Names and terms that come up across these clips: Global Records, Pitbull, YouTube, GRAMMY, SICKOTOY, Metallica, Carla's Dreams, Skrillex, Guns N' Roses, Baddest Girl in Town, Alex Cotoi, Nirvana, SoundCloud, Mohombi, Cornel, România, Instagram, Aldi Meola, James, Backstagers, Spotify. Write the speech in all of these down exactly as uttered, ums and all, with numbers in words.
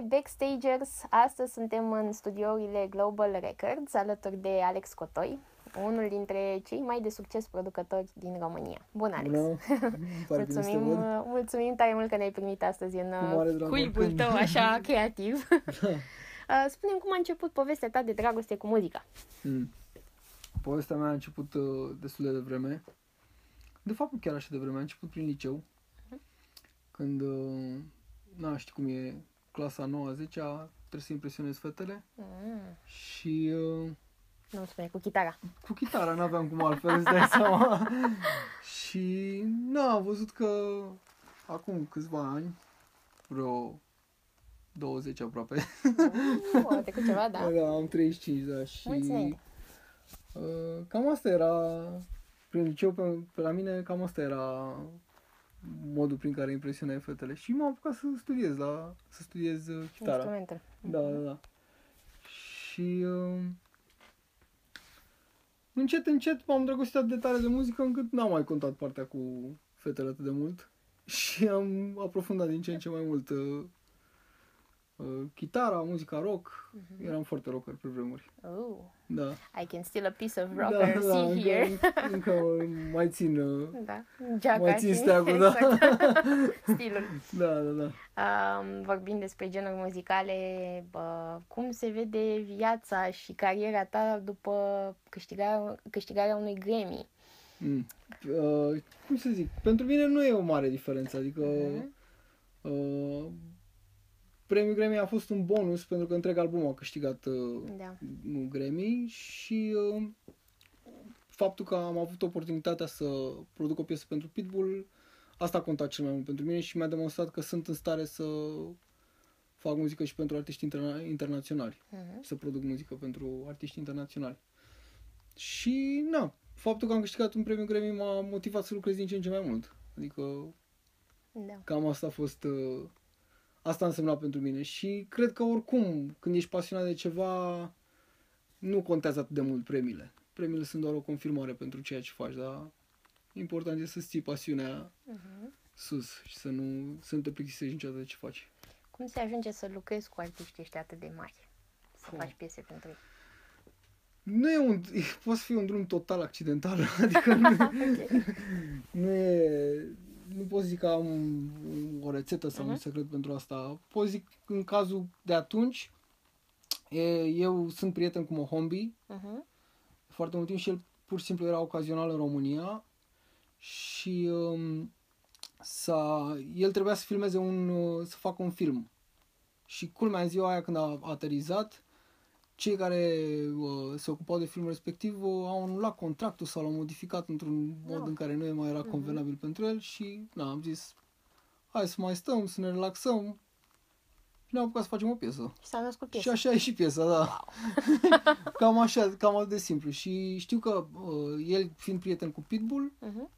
pe Backstagers. Astăzi suntem în studiourile Global Records, alături de Alex Cotoi, unul dintre cei mai de succes producători din România. Bună, Alex! Bună. mulțumim, mulțumim tare mult că ne-ai primit astăzi în cuibul tău, așa, creativ. Da. Spune-mi cum a început povestea ta de dragoste cu muzica. Mm. Povestea mea a început uh, destul de devreme. De fapt, chiar așa de vreme. A început prin liceu, uh-huh. când, uh, na, știi cum e, clasa nouă, zecea, trebuie să impresionezi fetele. Uh-huh. Și... Uh, nu spune, cu chitara. Cu chitara, n-aveam cum altfel, îți dai seama. Și, na, am văzut că acum câțiva ani, vreo... douăzeci aproape. O, trecut ceva, da. Da, am treizeci și cinci, da. Și mulțumesc. Uh, cam asta era, prin liceu, pe, pe la mine, cam asta era modul prin care impresionai fetele. Și m-am apucat să studiez, la, să studiez chitara. Instrumentul. Da, da, da. Și uh, încet, încet m-am îndrăgostit atât de tare de muzică încât n-am mai contat partea cu fetele atât de mult. Și am aprofundat din ce în ce mai mult uh, chitara, muzica rock, uh-huh. eram foarte rocker pe vremuri. Oh. Da. I can steal a piece of rocker, da, see da, here. Încă, încă mai țin, da. Geaca, mai țin steagul, da. Stilul. Da, da, da. Um, vorbind despre genuri muzicale, bă, cum se vede viața și cariera ta după câștigarea, câștigarea unui Grammy? Mm. Uh, cum să zic, pentru mine nu e o mare diferență, adică... Uh-huh. Uh, Premiul Grammy a fost un bonus pentru că întreg album a câștigat da. Grammy și uh, faptul că am avut oportunitatea să produc o piesă pentru Pitbull, asta a contat cel mai mult pentru mine și mi-a demonstrat că sunt în stare să fac muzică și pentru artiști interna- internaționali, uh-huh. să produc muzică pentru artiști internaționali. Și na, faptul că am câștigat un premiu Grammy m-a motivat să lucrez din ce în ce mai mult. Adică da. Cam asta a fost... Uh, Asta însemna pentru mine și cred că oricum, când ești pasionat de ceva, nu contează atât de mult premiile. Premiile sunt doar o confirmare pentru ceea ce faci, dar important e să ții pasiunea uh-huh. sus și să nu, să nu te plictisești niciodată de ce faci. Cum se ajunge să lucrezi cu artiști ăștia atât de mari, să Fum. faci piese pentru ei? Nu e un, poate să fie un drum total accidental, adică nu, okay. nu e... Nu pot zic că am o rețetă sau uh-huh. un secret pentru asta. Pot zic în cazul de atunci, eu sunt prieten cu Mohombi uh-huh. foarte mult timp și el pur și simplu era ocazional în România și um, s-a, el trebuia să filmeze un, să facă un film. Și culmea în ziua aia când a aterizat, cei care uh, se ocupau de filmul respectiv uh, au anulat contractul sau l-au modificat într-un no. mod în care nu mai era convenabil mm-hmm. pentru el și na, am zis hai să mai stăm, să ne relaxăm și ne-am apucat să facem o piesă. Și s-a născut piesa. Și așa e și piesa, da. Wow. Cam așa, cam atât de simplu. Și știu că uh, el, fiind prieten cu Pitbull, mm-hmm.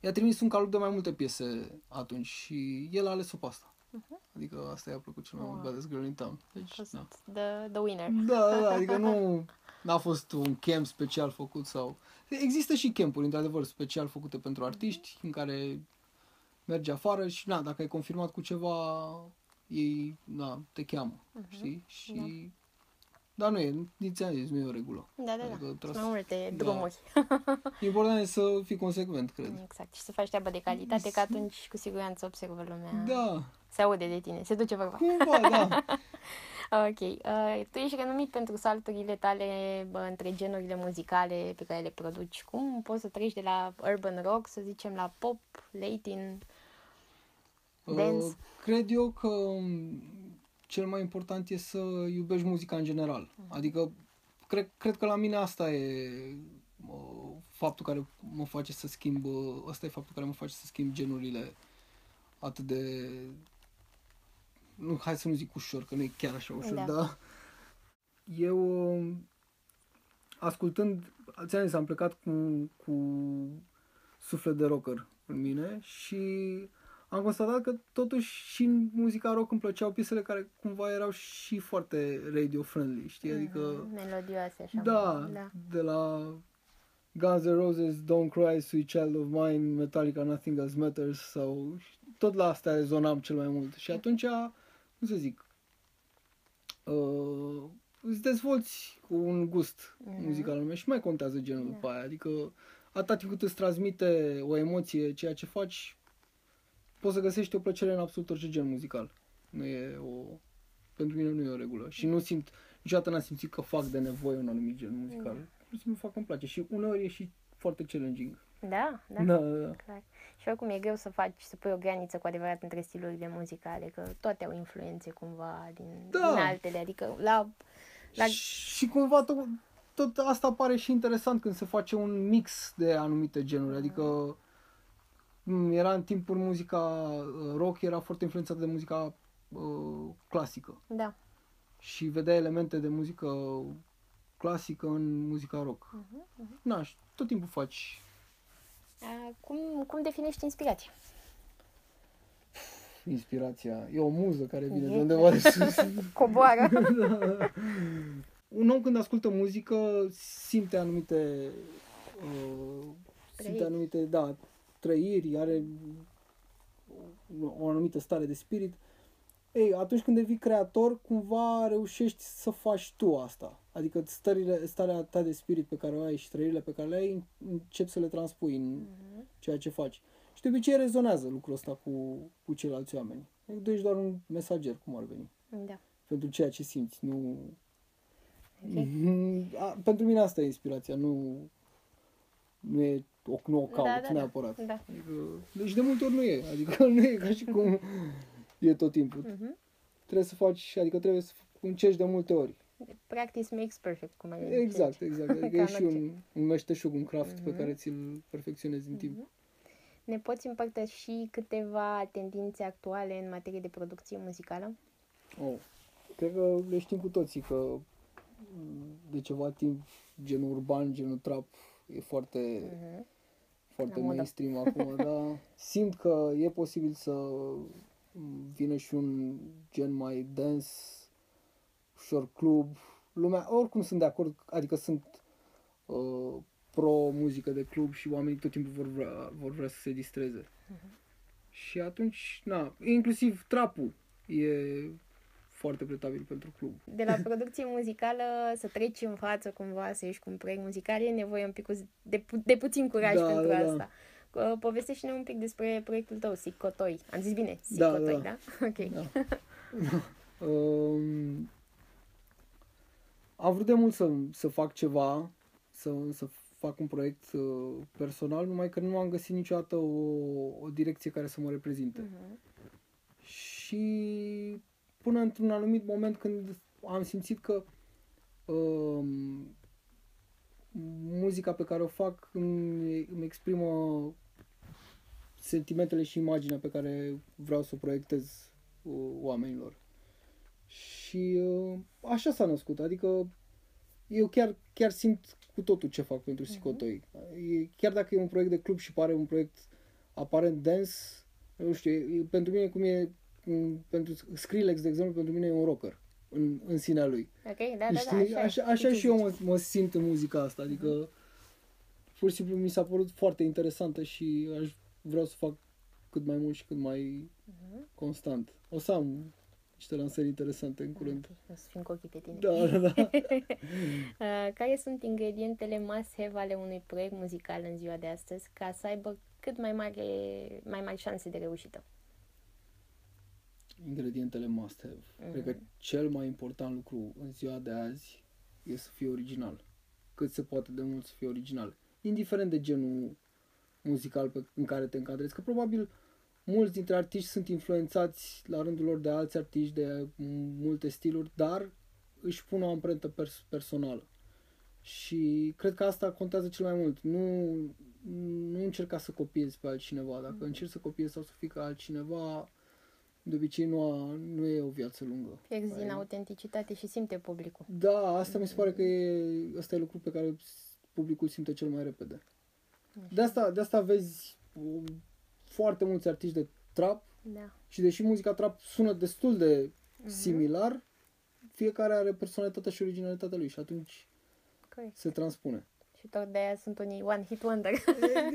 i-a trimis un calup de mai multe piese atunci și el a ales-o pe asta. Uh-huh. Adică asta i-a plăcut cel mai wow. mult, Baddest Girl in Town. Deci, da. the, the winner. Da, da, adică nu a fost un camp special făcut sau... Există și campuri, într-adevăr, special făcute pentru artiști, uh-huh. în care mergi afară și, na, dacă ai confirmat cu ceva, ei, na, te cheamă, uh-huh. știi? Și... Da. Dar nu e, ți-am zis, nu e o regulă. Da, da, adică da. Sunt mai multe drumuri. Da. Important e să fii consecvent, cred. Exact. Și să faci treaba de calitate, că atunci cu siguranță observă lumea. Da. Se aude de tine, se duce vorba. Cumva, da. Ok. Uh, tu ești renumit pentru salturile tale bă, între genurile muzicale pe care le produci. Cum poți să treci de la urban rock, să zicem, la pop, latin, dance? Uh, cred eu că... Cel mai important e să iubești muzica în general. Adică, cred, cred că la mine asta e uh, faptul care mă face să schimb, uh, asta e faptul care mă face să schimb genurile atât de... Nu, hai să nu zic ușor, că nu e chiar așa ușor, da. Dar... Eu, uh, ascultând, ți-am zis, am plecat cu, cu suflet de rocker în mine și... Am constatat că totuși și în muzica rock îmi plăceau piesele care cumva erau și foarte radio-friendly, știi? Adică... Melodioase, așa. Da, da, de la Guns N' Roses, Don't Cry, Sweet Child of Mine, Metallica, Nothing Else Matters sau... Tot la astea rezonam cel mai mult. Și atunci, cum să zic, uh, îți dezvolți cu un gust uh-huh. muzical anume și mai contează genul da. După aia. Adică atât timp cât îți transmite o emoție ceea ce faci, poți să găsești o plăcere în absolut orice gen muzical. Nu e o... Pentru mine nu e o regulă. Și nu simt... Niciodată n-am simțit că fac de nevoie un anumit gen muzical. Nu simt că fac, îmi place. Și uneori e și foarte challenging. Da, da, da, da, da. Clar. Și oricum e greu să faci, să pui o graniță cu adevărat între stilurile muzicale, că toate au influențe cumva din, da. Din altele. Adică la... la... Și, și cumva tot, tot asta pare și interesant când se face un mix de anumite genuri. Adică era în timpuri muzica rock, era foarte influențată de muzica uh, clasică. Da. Și vedea elemente de muzică clasică în muzica rock. Uh-huh, uh-huh. Na, și tot timpul faci. Uh, cum, cum definești inspirația? Inspirația e o muză care vine de undeva de sus. Coboară. Da. Un om când ascultă muzică simte anumite uh, simte anumite, da, trăiri, are o anumită stare de spirit. Ei, atunci când devii creator, cumva reușești să faci tu asta. Adică stările, starea ta de spirit pe care o ai și trăirile pe care le ai, începi să le transpui în mm-hmm. ceea ce faci. Și de obicei rezonează lucrul ăsta cu, cu ceilalți oameni. Adică tu ești doar un mesager, cum ar veni. Da. Pentru ceea ce simți. Nu... Okay. A, pentru mine asta e inspirația, nu, nu e... O, nu o caut, da, da, neapărat. Da. Adică, deci de multe ori nu e. Adică nu e ca și cum e tot timpul. Uh-huh. Trebuie să faci, adică trebuie să încerci de multe ori. Practice makes perfect, cum ai Exact, încerci. exact. Adică e și un, un meșteșug, un craft uh-huh. pe care ți-l perfecționezi în uh-huh. timp. Ne poți împărtăși câteva tendințe actuale în materie de producție muzicală? Oh. Cred că le știm cu toții că de ceva timp genul urban, genul trap e foarte... Uh-huh. Foarte mainstream acum, dar simt că e posibil să vină și un gen mai dance, ușor club, lumea, oricum sunt de acord, adică sunt uh, pro muzică de club și oamenii tot timpul vor vrea, vor vrea să se distreze. Uh-huh. Și atunci, na, inclusiv trapul e foarte plătabil pentru club. De la producție muzicală să treci în față cumva, să ieși cu un proiect muzical, e nevoie un pic de, pu- de puțin curaj da, pentru da. asta. Povestește-ne un pic despre proiectul tău, SICKOTOY. Am zis bine, SICKOTOY, da? da? da? Ok. Da. um, am vrut de mult să, să fac ceva, să, să fac un proiect uh, personal, numai că nu am găsit niciodată o, o direcție care să mă reprezinte. Uh-huh. Și... Până într-un anumit moment când am simțit că uh, muzica pe care o fac îmi, îmi exprimă sentimentele și imaginea pe care vreau să o proiectez uh, oamenilor. Și uh, așa s-a născut. Adică eu chiar, chiar simt cu totul ce fac pentru SICKOTOY. Uh-huh. Chiar dacă e un proiect de club și pare un proiect aparent dens, nu știu, e, pentru mine cum e... Pentru Skrillex, de exemplu, pentru mine e un rocker în, în sinea lui. Ok, da, da, da, așa, așa, așa și eu mă, mă simt în muzica asta, adică mm-hmm. pur și simplu mi s-a părut foarte interesantă și aș, vreau să fac cât mai mult și cât mai mm-hmm. constant. O să am niște lansări interesante în curând. O să fim cu ochii pe tine. Da, da, da. Care sunt ingredientele must-have ale unui proiect muzical în ziua de astăzi ca să aibă cât mai mare, mai mari șanse de reușită? Ingredientele must-have. Mm-hmm. Cred că cel mai important lucru în ziua de azi e să fii original. Cât se poate de mult să fii original. Indiferent de genul muzical pe, în care te încadrezi. Că probabil mulți dintre artiști sunt influențați la rândul lor de alți artiști, de multe stiluri, dar își pun o amprentă pers- personală. Și cred că asta contează cel mai mult. Nu, nu încerca să copiezi pe altcineva. Dacă mm-hmm. încerci să copiezi sau să fii ca altcineva... De obicei nu, a, nu e o viață lungă. Pierzi din autenticitate și simte publicul. Da, asta mi se pare că e, asta e lucrul pe care publicul simte cel mai repede. De asta, de asta vezi um, foarte mulți artiști de trap da. Și deși muzica trap sună destul de uh-huh. similar, fiecare are personalitatea și originalitatea lui și atunci Correct. se transpune. Și tot de aia sunt unii one hit wonder.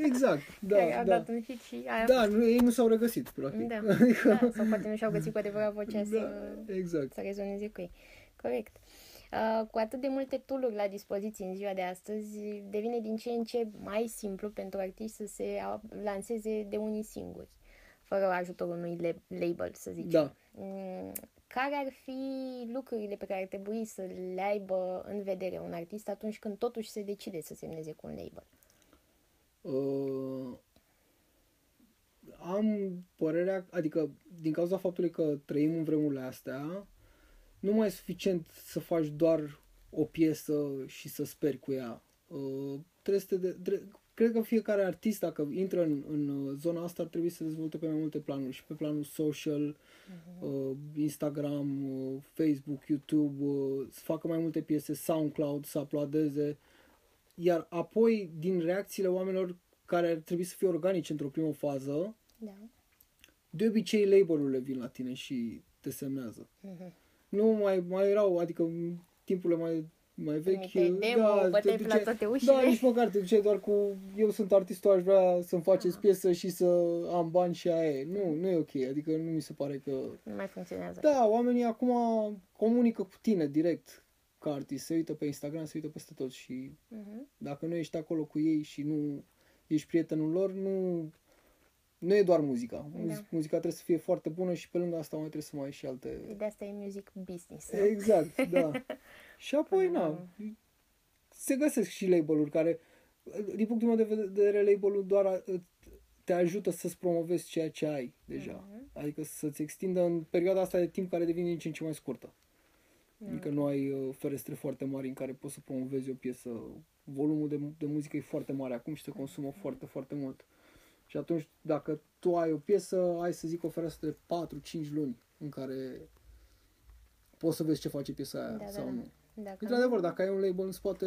Exact, da. Care au da. dat un hit și aia... Da, nu, ei nu s-au regăsit, practic. Da, da, sau poate nu și-au găsit cu adevărat vocea da, să, exact. să rezoneze cu ei. Corect. Uh, cu atât de multe tool-uri la dispoziție în ziua de astăzi, devine din ce în ce mai simplu pentru artiști să se lanseze de unii singuri, fără ajutorul unui label, să zicem. Da. Mm, care ar fi lucrurile pe care ar trebui să le aibă în vedere un artist atunci când totuși se decide să semneze cu un label? Uh, am părerea, adică din cauza faptului că trăim în vremurile astea, nu mai e suficient să faci doar o piesă și să speri cu ea. Uh, trebuie să te de, trebuie, cred că fiecare artist, dacă intră în, în zona asta, ar trebui să dezvolte pe mai multe planuri. Și pe planul social, uh-huh. uh, Instagram, uh, Facebook, YouTube, uh, să facă mai multe piese, SoundCloud, să uploadeze. Iar apoi, din reacțiile oamenilor care ar trebui să fie organice într-o primă fază, da. De obicei label-urile vin la tine și te semnează. Uh-huh. Nu mai, mai erau, adică în timpurile mai, mai vechi, demo, da, te duce, la toate ușile. Da, nici măcar te duceai doar cu eu sunt artistul, aș vrea să-mi faceți ah. piesă și să am bani și aia e. Nu, nu e ok, adică nu mi se pare că... Nu mai funcționează. Da, oamenii acum comunică cu tine direct ca artist, se uită pe Instagram, se uită peste tot și uh-huh. dacă nu ești acolo cu ei și nu ești prietenul lor, nu... Nu e doar muzica. Da. Muzica trebuie să fie foarte bună și pe lângă asta mai trebuie să mai ai și alte... De asta e music business. Nu? Exact, da. Și apoi, na, se găsesc și label-uri care, din punctul meu de vedere, label-ul doar te ajută să-ți promovezi ceea ce ai deja. Uh-huh. Adică să-ți extindă în perioada asta de timp care devine din ce în ce mai scurtă. Uh-huh. Adică nu ai ferestre foarte mari în care poți să promovezi o piesă. Volumul de, de muzică e foarte mare acum și se consumă uh-huh. foarte, foarte mult. Și atunci, dacă tu ai o piesă, ai să zic o fereastră de patru-cinci luni în care poți să vezi ce face piesa aia da, sau da, nu. Dacă într-adevăr, dacă ai un label în spate,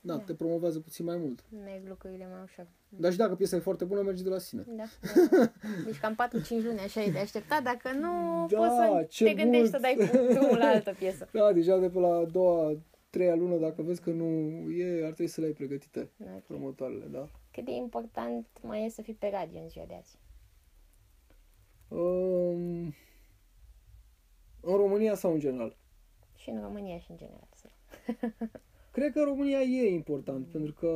da, da. Te promovează puțin mai mult. Merg lucrurile mai ușor. Dar și dacă piesa e foarte bună, merge de la sine. Da, da. Deci cam patru-cinci luni așa e de așteptat, dacă nu da, poți să te mult. Gândești să dai drumul la altă piesă. Da, deja de pe la a doua, treia lună, dacă vezi că nu e, ar trebui să le ai pregătite okay. promotoarele, da. Cât de important mai e să fii pe radio în ziua de azi? Um, în România sau în general? Și în România și în general. Cred că în România e important, mm. pentru că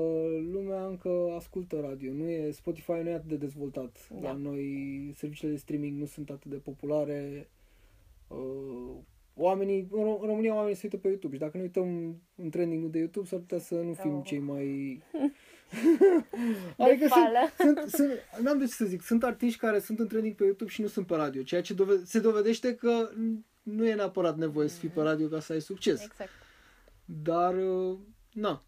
lumea încă ascultă radio. Nu e, Spotify nu e atât de dezvoltat. Da. La noi serviciile de streaming nu sunt atât de populare. Uh, Oamenii, în România oamenii se uită pe YouTube și dacă ne uităm în trending-ul de YouTube s-ar putea să nu fim oh. cei mai... adică sunt, sunt, sunt, n-am de ce să zic, sunt artiști care sunt în trending pe YouTube și nu sunt pe radio, ceea ce dove- se dovedește că nu e neapărat nevoie mm-hmm. să fii pe radio ca să ai succes. Exact. Dar, na,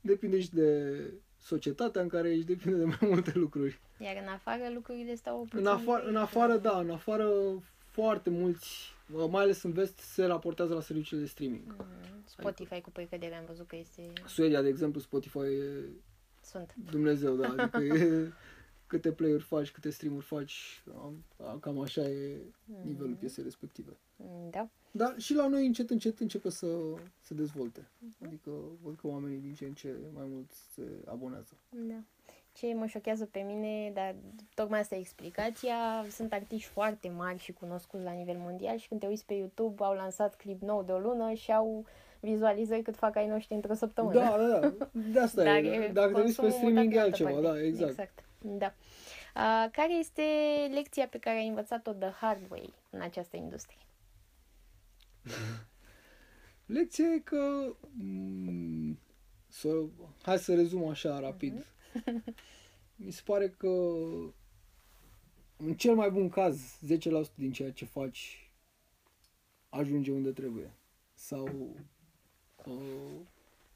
depinde și de societatea în care ești, depinde de mai multe lucruri. Iar în afară lucrurile stau puțin... În afară, în afară da, în afară foarte mulți... Mai ales în vest se raportează la serviciile de streaming. Mm, Spotify adică, cu precădere am văzut că este... Suedia, de exemplu, Spotify e... Sunt. Dumnezeu, da. Adică e... Câte play-uri faci, câte stream-uri faci, cam așa e nivelul mm. piesei respective. Da. Dar și la noi încet, încet începe să se dezvolte. Adică văd că oamenii din ce în ce mai mult se abonează. Da. Ce mă șochează pe mine, dar tocmai asta e explicația, sunt artiști foarte mari și cunoscuți la nivel mondial și când te uiți pe YouTube au lansat clip nou de o lună și au vizualizări cât fac ai noștri într-o săptămână. Da, da, da. De asta dar e. Dacă te uiți pe streaming e altceva, parte. Da, exact. Exact, da. Uh, care este lecția pe care ai învățat-o the hard way în această industrie? Lecția e că... M- so, hai să rezum așa rapid. Uh-huh. Mi se pare că în cel mai bun caz zece la sută din ceea ce faci ajunge unde trebuie sau uh,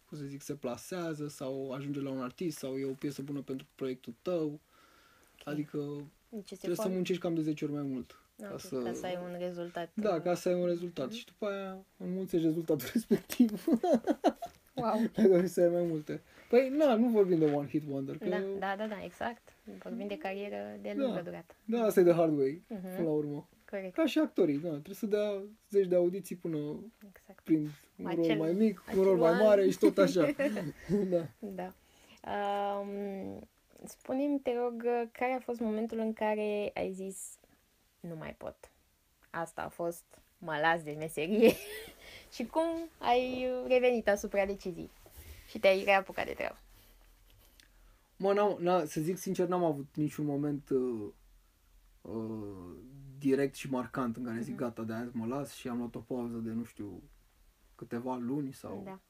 cum să zic, se plasează sau ajunge la un artist sau e o piesă bună pentru proiectul tău okay. adică deci trebuie să muncești cam de zece ori mai mult okay, ca, să... ca să ai un rezultat da, ca să ai un rezultat mm-hmm. și după aia înmulțești rezultatul respectiv. Wow. Dacă vrei să ai mai multe. Păi, na, nu vorbim de one hit wonder. Că... Da, da, da, da, exact. Vorbim de carieră de lungă da, durată. Da, asta e de hard way, uh-huh. până la urmă. Corect. Ca și actorii, da, trebuie să dea zeci de audiții până exact. Prind un acel, rol mai mic, un rol mai mare an. Și tot așa. Da. Da. Um, spune-mi, te rog, care a fost momentul în care ai zis nu mai pot. Asta a fost, mă las de meserie Și cum ai revenit asupra decizii și te-ai reapucat de treabă? Mă, n-am, n-am, să zic sincer, n-am avut niciun moment uh, uh, direct și marcant în care zic, mm-hmm. gata, de azi mă las, și am luat o pauză de, nu știu, câteva luni sau... Da.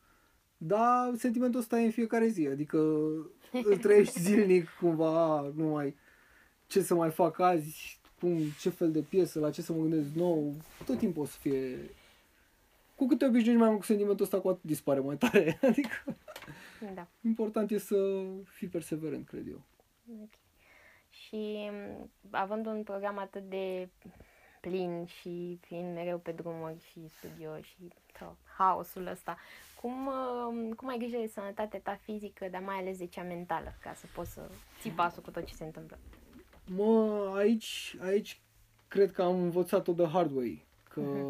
Dar sentimentul ăsta e în fiecare zi, adică îl trăiești zilnic cumva, nu mai... Ce să mai fac azi, cum, ce fel de piesă, la ce să mă gândesc nou, tot timpul o să fie... Cu cât te obișnuiești mai mult cu sentimentul ăsta, cu atât dispare mai tare, adică... Da. Important e să fii perseverent, cred eu. Okay. Și având un program atât de plin și fiind mereu pe drumuri și studio și tot haosul ăsta, cum, cum ai grijă de sănătatea ta fizică, dar mai ales de cea mentală, ca să poți să ții pasul cu tot ce se întâmplă? Mă, aici, aici cred că am învățat-o the hard way, că uh-huh.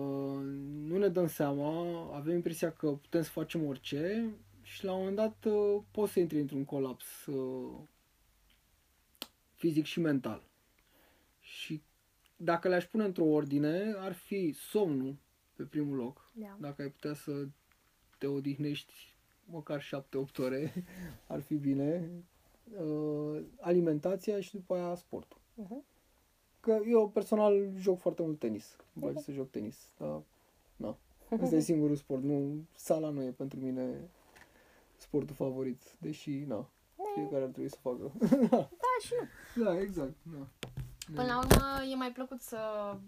nu ne dăm seama, avem impresia că putem să facem orice și la un moment dat uh, poți să intri într-un colaps uh, fizic și mental. Și dacă le-aș pune într-o ordine, ar fi somnul pe primul loc. Da. Dacă ai putea să te odihnești măcar șapte opt ore, ar fi bine. Uh, alimentația și după aia sportul. Uh-huh. Că eu personal joc foarte mult tenis. Îmi place uh-huh. să joc tenis, dar na. Ăsta e singurul sport. Nu, sala nu e pentru mine sportul favorit, deși na, fiecare ar trebui să facă. Da, și nu. Da, exact. Na. Până la urmă e mai plăcut să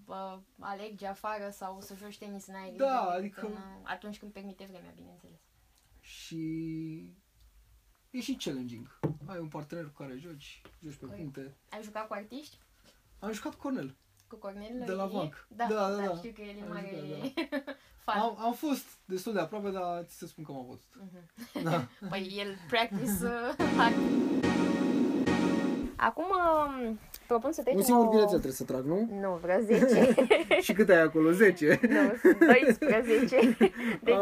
uh, alergi afară sau să joci tenis în aer. Da, adică... Atunci când permite vremea, bineînțeles. Și... E și challenging. Ai un partener cu care joci, joci pe puncte. Ai jucat cu artiști? Am jucat Cornel. Cu Cornel? De la Banc. Da, da, da, da. Știu că el e mare jucat, da. Fan. Am, am fost destul de aproape, dar ți se spun că m-a văzut. Uh-huh. Da. Păi el practice hard. Acum propun să trecem o... Un singur bilet trebuie să trag, nu? Nu, vreau zece. Și cât ai acolo? zece? Nu, sunt doisprezece. Deci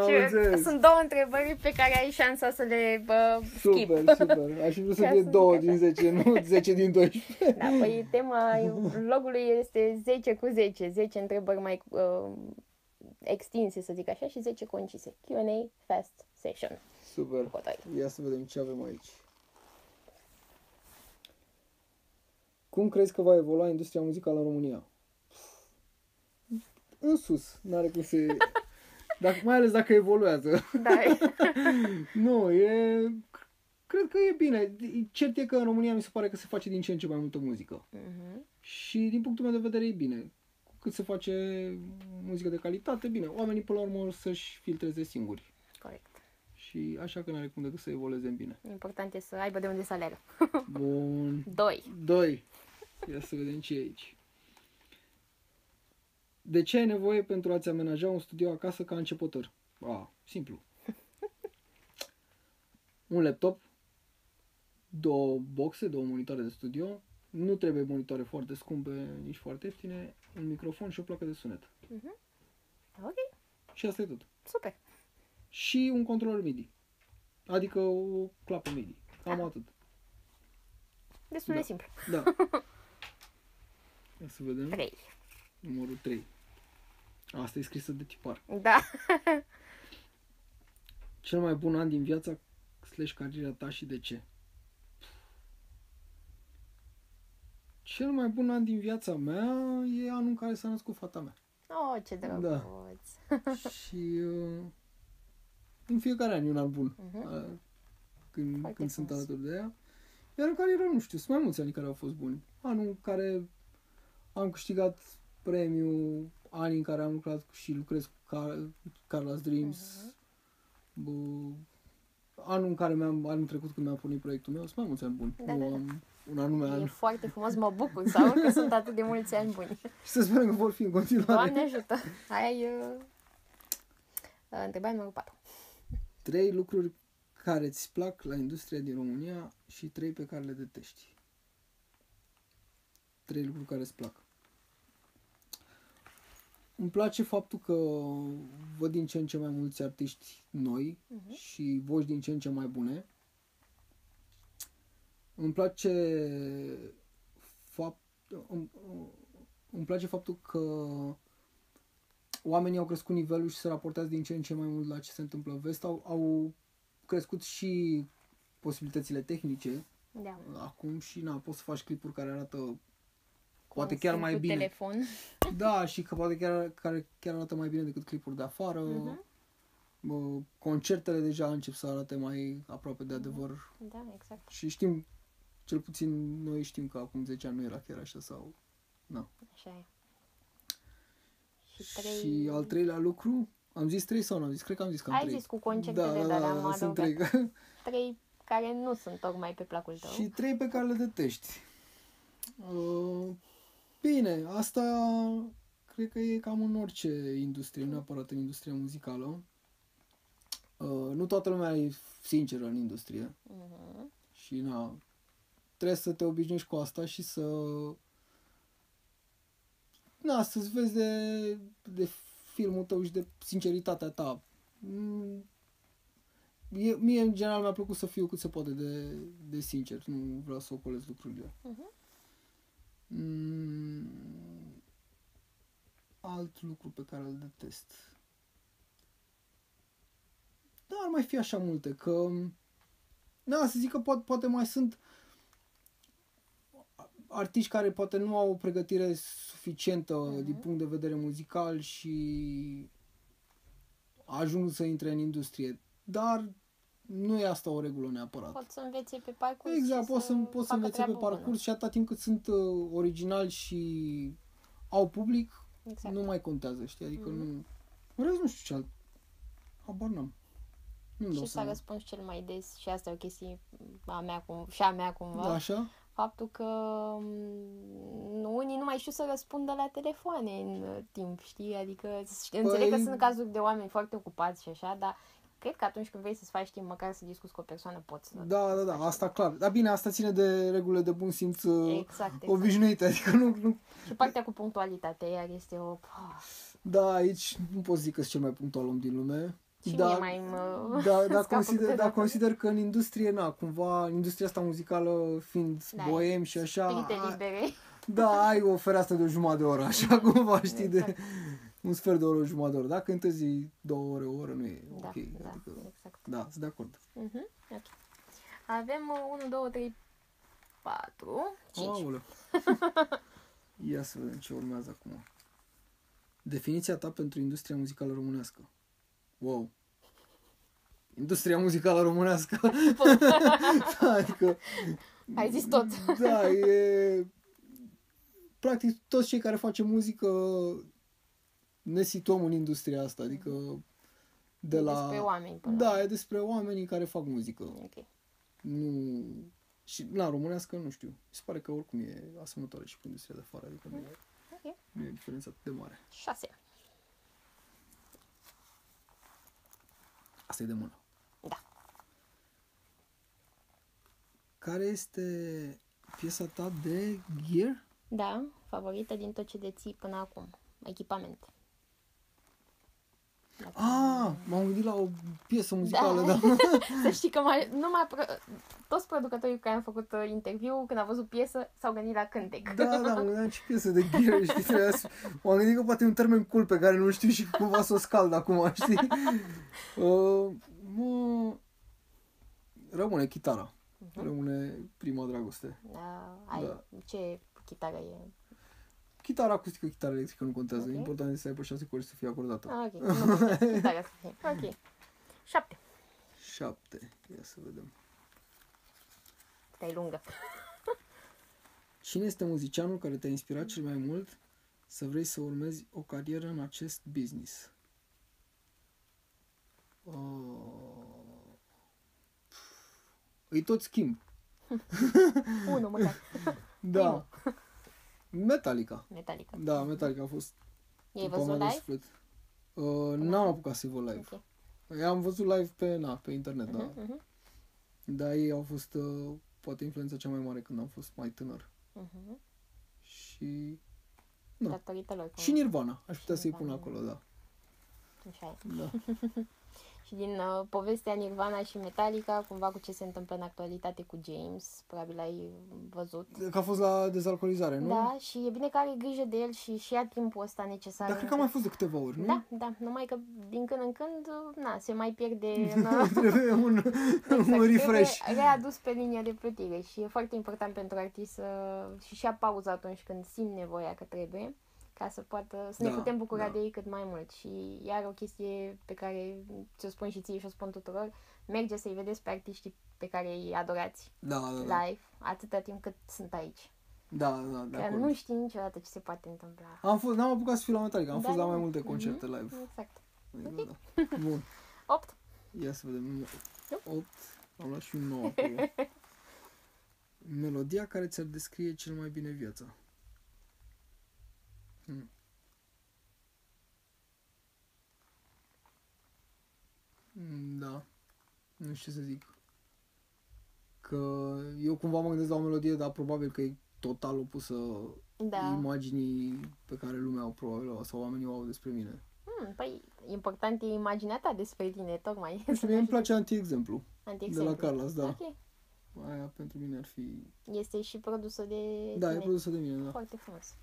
am sunt două întrebări pe care ai șansa să le uh, skip. Super, super. Aș vrea să fie două din zece, nu zece din doisprezece. Da, păi tema vlogului este zece cu zece. zece întrebări mai uh, extinse, să zic așa, și zece concise. Q and A fast session. Super. Cotoi. Ia să vedem ce avem aici. Cum crezi că va evolua industria muzicală în România? În sus, n-are cum să... Dacă, mai ales dacă evoluează. Da. Nu, e... Cred că e bine. Cert e că în România mi se pare că se face din ce în ce mai multă muzică. Uh-huh. Și din punctul meu de vedere e bine. Cu cât se face muzică de calitate, bine. Oamenii până la urmă să-și filtreze singuri. Corect. Și așa că n-are cum decât să evolueze în bine. Important e să aibă de unde să alergă. Bun. Doi. Doi. Ia să vedem ce e aici. De ce ai nevoie pentru a-ți amenaja un studio acasă ca începător? A, simplu. Un laptop, două boxe, două monitoare de studio, nu trebuie monitoare foarte scumpe, nici foarte ieftine, un microfon și o placă de sunet. Uh-huh. Ok. Și asta e tot. Super. Și un controller MIDI. Adică o clapă MIDI. Cam ah. atât. Destul de da. Simplu. Da. Ia să vedem. trei. Numărul trei. Asta e scrisă de tipar. Da. Cel mai bun an din viața slash cariera ta și de ce? Cel mai bun an din viața mea e anul în care s-a născut fata mea. Oh, ce drăguț. Da. Și... Uh... În fiecare an e un an bun, uh-huh. când, când sunt alături de ea. Iar în cariera, nu știu, sunt mai mulți ani care au fost buni. Anul în care am câștigat premiul, anii în care am lucrat și lucrez cu Carla's Dreams, uh-huh. bă, anul în care mi-am, anul trecut când mi-am pornit proiectul meu, sunt mai mulți ani buni. Da, da, da. Am un anume e an. E foarte frumos, mă bucur să aud că sunt atât de mulți ani buni. Și să sperăm că vor fi în continuare. Doamne ajută! Aia e uh... întrebarea numărul patru. Trei lucruri care îți plac la industria din România și trei pe care le detești. Trei lucruri care îți plac. Îmi place faptul că văd din ce în ce mai mulți artiști noi uh-huh. și voci din ce în ce mai bune. Îmi place fapt, îmi, îmi place faptul că oamenii au crescut nivelul și se raportează din ce în ce mai mult la ce se întâmplă în vest, au, au crescut și posibilitățile tehnice. Da. Acum și na, poți să faci clipuri care arată poate chiar mai bine. Telefon. Da, și că poate chiar, care chiar arată mai bine decât clipuri de afară. Uh-huh. Bă, concertele deja încep să arate mai aproape de adevăr. Da, exact. Și știm, cel puțin noi știm că acum zece ani nu era chiar așa sau... Na. Așa e. Și, trei... și al treilea lucru, am zis trei sau nu am zis? Cred că am zis că am Ai trei. Ai zis cu concertele, da, dar am adăugat. Sunt trei. Trei care nu sunt tocmai pe placul tău. Și trei pe care le detești. Uh, bine, asta cred că e cam în orice industrie, nu neapărat în industria muzicală. Uh, nu toată lumea e sinceră în industrie. Uh-huh. Și na, trebuie să te obișnuiești cu asta și să... Na, să-ți vezi de, de filmul tău și de sinceritatea ta. E, mie, în general, mi-a plăcut să fiu cât se poate de, de sincer. Nu vreau să ocolez lucrurile. Uh-huh. Mm, alt lucru pe care îl detest... Da, ar mai fi așa multe, că... Da, să zic că poate, poate mai sunt artiști care poate nu au o pregătire suficientă uh-huh. din punct de vedere muzical și ajung să intre în industrie. Dar nu e asta o regulă neapărat. Poți să înveți pe parcurs. Exact, poți să, poți să înveți pe parcurs bună. Și atâta timp cât sunt uh, originali și au public, exact. Nu mai contează, știi? Adică uh-huh. nu... În rest, nu știu ce alt... Habar n-am. Nu și s-a răspuns cel mai des, și asta e o chestie a mea, cum, și a mea cumva, da, așa? Faptul că unii nu mai știu să răspundă la telefoane în timp, știi? Adică păi... înțeleg că sunt cazuri de oameni foarte ocupați și așa, dar cred că atunci când vrei să-ți faci timp, măcar să discuți cu o persoană, poți să... Da, da, da, asta clar. Dar bine, asta ține de regulile de bun simț exact, exact. Obișnuite, adică nu, nu... Și partea cu punctualitatea, iar este o... Da, aici nu pot zic că sunt cel mai punctual om din lume. Și da, mie mai mă da, da, consider, da, consider că în industrie, na, cumva, industria asta muzicală fiind da, boem și așa... Libere. Ai, da, ai o fereastră de o jumătate de oră, așa cumva, știi, exact. De un sfert de oră, o jumătate de oră. Dacă întârzi două ore, o oră, nu e da, ok. Da, adică, exact. Da, sunt de acord. Uh-huh. Okay. Avem unu, doi, trei, patru, cinci. Aoleu. Ia să vedem ce urmează acum. Definiția ta pentru industria muzicală românească. Wow. Industria muzicală românească. Da, adică, ai zis tot. Da, e... Practic, toți cei care facem muzică ne situăm în industria asta. Adică, de la... Despre oameni. Până da, e despre oamenii care fac muzică. Ok. Nu... Și la românească, nu știu. Mi se pare că oricum e asemănătoare și cu industria de afară. Adică okay. nu, e, nu e diferența atât de mare. șase. Asta e de mână. Da. Care este piesa ta de gear? Da, favorită din tot ce deții până acum. Echipament. Dacă ah, m-am gândit la o piesă muzicală, da. da. Să știi că mai, numai pro... toți producătorii cu care am făcut interviu, când au văzut piesă, s-au gândit la cântec. Da, da, mă gândeam ce piesă de gear, știi? M-am gândit că poate e un termen cool pe care nu știu și cumva să o scald acum, știi? Uh, mă... Rămâne chitara. Uh-huh. Rămâne prima dragoste. Da, ai, da. Ce chitară e? Chitara acustică, chitara electrică, nu contează. Okay. Important este să ai pe șase cori să fie acordată. Ah, ok. Nu contează chitara să fie. Ok. Șapte. Șapte. Ia să vedem. Stai lungă. Cine este muzicianul care te-a inspirat cel mai mult să vrei să urmezi o carieră în acest business? Uh... Îi tot schimb. Unu, măcar. Da. Primul. Metallica. Metallica. Da, Metallica a fost... I-ai văzut live? Uh, n-am apucat să-i văd live. Okay. I-am văzut live pe, na, pe internet, uh-huh, da. Uh-huh. Dar ei au fost, uh, poate, influența cea mai mare când am fost mai tânăr. Uh-huh. Și... Na. Datorită lor. Și Nirvana. Aș putea și să-i Nirvana. Pun acolo, da. Așa e. Da. și din uh, povestea Nirvana și Metallica, cumva cu ce se întâmplă în actualitate cu James, probabil ai văzut. Că a fost la dezalcoolizare, nu? Da, și e bine că are grijă de el și și ia timpul ăsta necesar. Dar cred că a mai fost de câteva ori, nu? Da, da, numai că din când în când, na, se mai pierde trebuie un, exact, un refresh. Trebuie readus pe linia de plutire și e foarte important pentru artist să și-și ia pauză atunci când simt nevoia că trebuie, ca să poată să ne da, putem bucura da. de ei cât mai mult. Și iar o chestie pe care ți-o spun și ție și o spun tuturor, merge să-i vedeți pe artiștii pe care îi adorați da, da, da. live, atâta timp cât sunt aici. Da, da, da. Că nu știi niciodată ce se poate întâmpla. Am fost, n-am apucat să fiu la Metallica, am da, fost la mai multe concerte uh-huh. live. Exact. Exact, okay. Da. Bun. opt. Ia să vedem. opt. Am luat și un nouă acolo. Melodia care ți-ar descrie cel mai bine viața. Hmm. Da, nu știu ce să zic. Că eu cumva mă gândesc la o melodie, dar probabil că e total opusă da. imaginii pe care lumea o probabil sau oamenii o au despre mine. Hmm, păi, important e imaginea ta despre tine, tocmai. Mie îmi place anti-exemplu, anti-exemplu de la Carla's, da. Okay. Aia pentru mine ar fi... Este și produsă de Da, tine. e produsă de mine, da. Foarte frumos.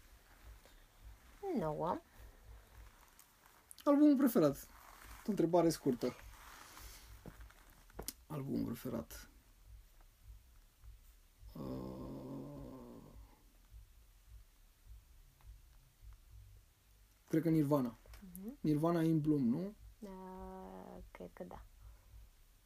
nouă. Albumul preferat. O întrebare scurtă. Albumul preferat. Uh... Cred că Nirvana. Uh-huh. Nirvana In Bloom, nu? Uh, cred că da.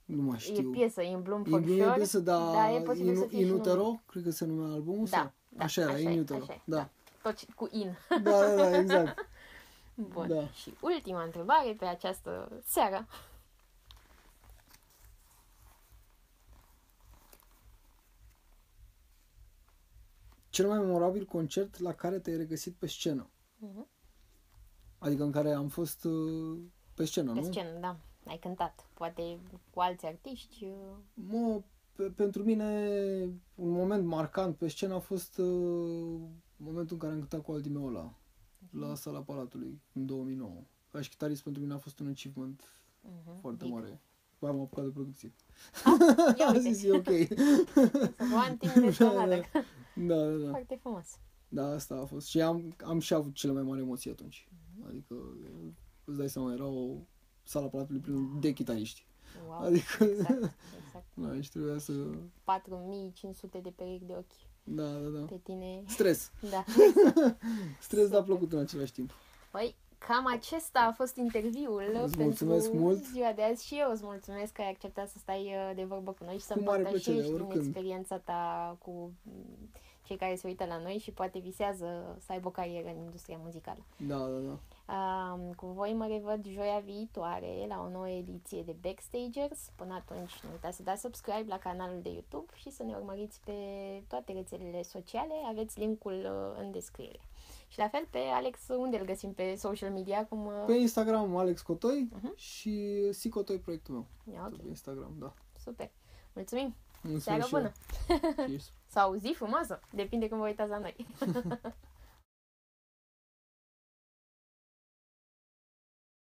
Nu mai știu. E piesă, In Bloom, for sure. E piesă, dar da, e posibil in, să fie in Utero, numai. Cred că se numea albumul. Da, sau? da așa, era, așa In Utero. Așa da. da. Tot cu in. Da, da, da, exact. Bun. Da. Și ultima întrebare pe această seară. Cel mai memorabil concert la care te-ai regăsit pe scenă. Uh-huh. Adică în care am fost pe scenă, pe nu? Pe scenă, da. Ai cântat. Poate cu alți artiști. Mă, pe, pentru mine un moment marcant pe scenă a fost... Uh, momentul în care am cântat cu Aldi Meola la Sala Palatului în două mii nouă. Ca și chitarist pentru mine a fost un achievement uh-huh. foarte Big. mare. Păi am apucat de producție. Ah, am zis, e ok. One thing da, da, da. da, da. Foarte frumos. Da, asta a fost. Și am, am și avut cele mai mari emoții atunci. Uh-huh. Adică, îți dai seama, era o Sala Palatului plină uh-huh. de chitariști. Wow, adică, exact, exact. Da, și trebuia să... patru mii cinci sute de perechi de ochi. Da, da, da. Pe tine... Stres. Da. Stres, dar plăcut în același timp. Păi, cam acesta a fost interviul îți pentru mult. ziua de azi și eu îți mulțumesc că ai acceptat să stai de vorbă cu noi și să împărtășești din experiența ta cu cei care se uită la noi și poate visează să aibă o carieră în industria muzicală. Da, da, da. Um, cu voi mă revăd joia viitoare la o nouă ediție de Backstagers. Până atunci nu uitați să dați subscribe la canalul de YouTube și să ne urmăriți pe toate rețelele sociale. Aveți linkul în descriere. Și la fel pe Alex, unde îl găsim pe social media? Cum... Pe Instagram Alex Cotoi uh-huh. și SICKOTOY, proiectul meu. Okay. Pe Instagram, da. Super. Mulțumim! Mulțumim. Seară bună! Sau zi frumoasă! Depinde cum vă uitați la noi!